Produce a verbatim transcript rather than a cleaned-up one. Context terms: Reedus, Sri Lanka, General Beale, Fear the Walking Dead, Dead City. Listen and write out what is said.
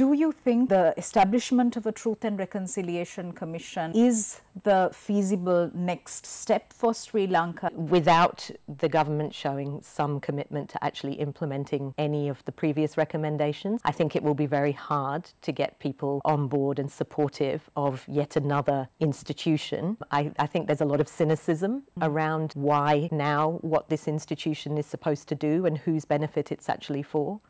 Do you think the establishment of a Truth and Reconciliation Commission is the feasible next step for Sri Lanka? Without the government showing some commitment to actually implementing any of the previous recommendations, I think it will be very hard to get people on board and supportive of yet another institution. I, I think there's a lot of cynicism around why now, what this institution is supposed to do and whose benefit it's actually for.